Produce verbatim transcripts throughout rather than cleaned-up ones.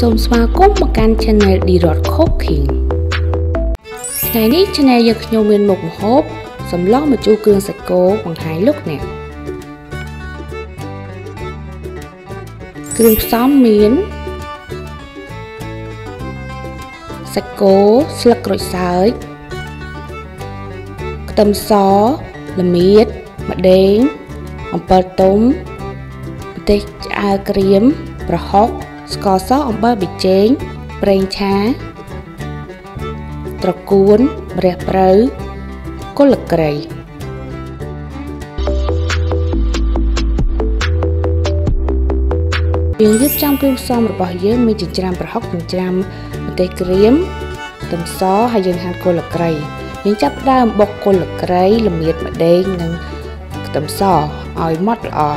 Sôm xoa cốp một can channel đi rót cooking. Ngày nay channel giật nhiều miền một hộp, sắm lót một chu cương sạch cố bằng hai lúc nè. Cương xóm miến, sạch cố, sạc rồi sấy, tầm xó, làm miết, mặt đen, ông bơ tôm, tê ai cream, bơ hóc. Có sót ông bơ bị chén, bánh trá, trọc cuốn, bè bờ, có lực gầy. Tiếng giúp trong kêu xong rồi bỏ dưới mình chỉ trăm và hóc một trăm, một tay kiếm, tầm xó hay dân hàng cô lực gầy. Những chấp đa bọc cô lực gầy là miệt mà đen, tầm xó, oi mót lò.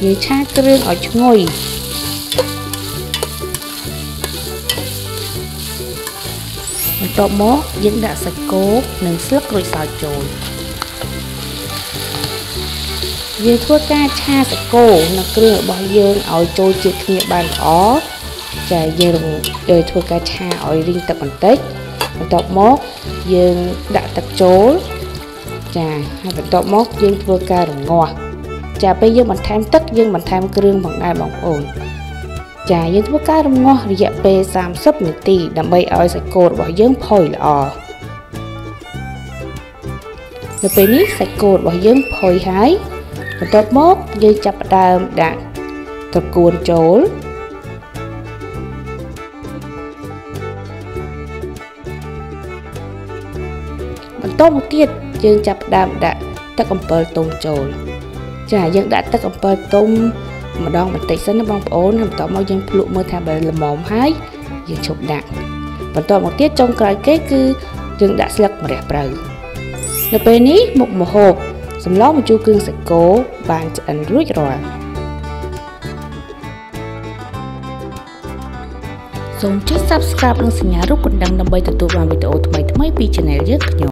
dưới chát rương ở chỗ ngồi một tọt mốt dân đã sạch cốt nâng sức rồi xào trồi dưới thua ca cha sạch cổ nâng rương ở bó dân ở chỗ chiếc nghiệp bàn ó chả dân đời thua ca cha ở riêng tập bằng tích một tọt mốt dân đã tập trốn chả hai một tọt mốt dân thua ca đồng ngọt chà bây giờ mình tham tất dân mình tham cương bằng ai bằng ổn chà dân thuốc cá rung ngó rồi dạ bê xàm sấp một tí đầm bây ơi sạch cột bỏ dân phổi lọ rồi bây ní sạch cột bỏ dân phổi hái rồi tốt mốt dân chập đàm đạn tập cuốn trốn mình tốt một tiết dân chập đàm đạn tất ông bờ tôm trốn chà dân đã tất ông bơ tung mà đòn mình tẩy sân nó bong ổn làm tỏ mau dân lụ mơ thả bờ là mồm hái dân chụp đạn và toàn một tiết trong cái kết cứ dân đã sạc mà đẹp rồi là bên ý một mùa hộp xong lót một chu cương sạch cố bàn ăn rút rồi xong chút subscribe nâng xin nhà rút còn đăng đăng bây tập tụ vào video tụi mày mấy pi channel rất nhiều.